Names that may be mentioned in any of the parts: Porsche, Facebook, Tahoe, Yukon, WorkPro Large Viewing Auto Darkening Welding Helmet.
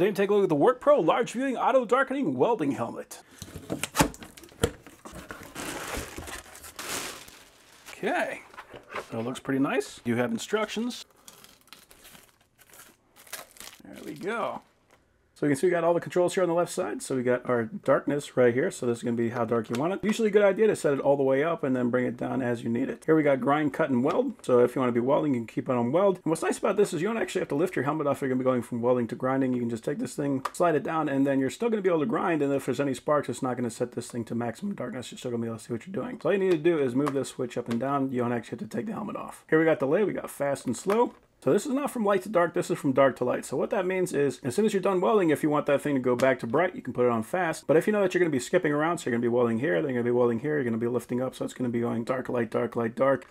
Today I'm taking a look at the WorkPro Large Viewing Auto Darkening Welding Helmet. Okay, so it looks pretty nice. You have instructions. There we go. So you can see we got all the controls here on the left side. So we got our darkness right here. So this is going to be how dark you want it. Usually a good idea to set it all the way up and then bring it down as you need it. Here we got grind, cut, and weld. So if you want to be welding, you can keep it on weld. And what's nice about this is you don't actually have to lift your helmet off. You're going to be going from welding to grinding. You can just take this thing, slide it down, and then you're still going to be able to grind. And if there's any sparks, it's not going to set this thing to maximum darkness. You're still going to be able to see what you're doing. So all you need to do is move this switch up and down. You don't actually have to take the helmet off. Here we got delay. We got fast and slow. So this is not from light to dark, this is from dark to light. So what that means is, as soon as you're done welding, if you want that thing to go back to bright, you can put it on fast. But if you know that you're going to be skipping around, so you're going to be welding here, then you're going to be welding here, you're going to be lifting up, so it's going to be going dark, light, dark, light, dark.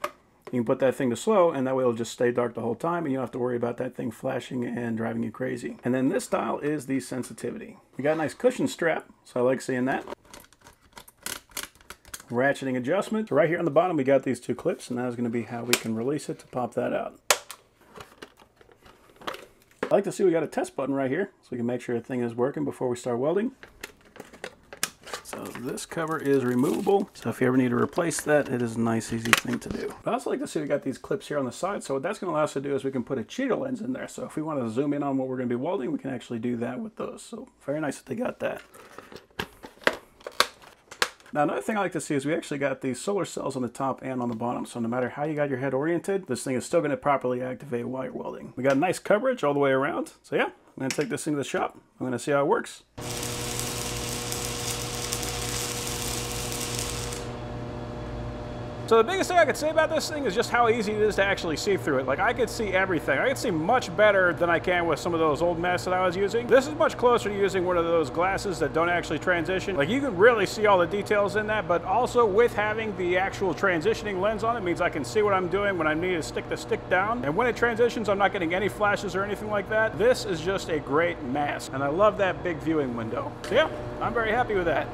You can put that thing to slow, and that way it'll just stay dark the whole time, and you don't have to worry about that thing flashing and driving you crazy. And then this style is the sensitivity. We got a nice cushion strap, so I like seeing that. Ratcheting adjustment. So right here on the bottom, we got these two clips, and that is going to be how we can release it to pop that out. I like to see we got a test button right here, so we can make sure the thing is working before we start welding. So this cover is removable, so if you ever need to replace that, it is a nice, easy thing to do. But I also like to see we got these clips here on the side, so what that's going to allow us to do is we can put a cheater lens in there. So if we want to zoom in on what we're going to be welding, we can actually do that with those. So very nice that they got that. Now another thing I like to see is we actually got these solar cells on the top and on the bottom, so no matter how you got your head oriented, this thing is still going to properly activate while you're welding. We got nice coverage all the way around, so yeah, I'm going to take this thing to the shop. I'm going to see how it works. So the biggest thing I could say about this thing is just how easy it is to actually see through it. Like, I could see everything. I could see much better than I can with some of those old masks that I was using. This is much closer to using one of those glasses that don't actually transition. Like, you can really see all the details in that, but also with having the actual transitioning lens on it means I can see what I'm doing when I need to stick the stick down. And when it transitions, I'm not getting any flashes or anything like that. This is just a great mask, and I love that big viewing window. So yeah, I'm very happy with that.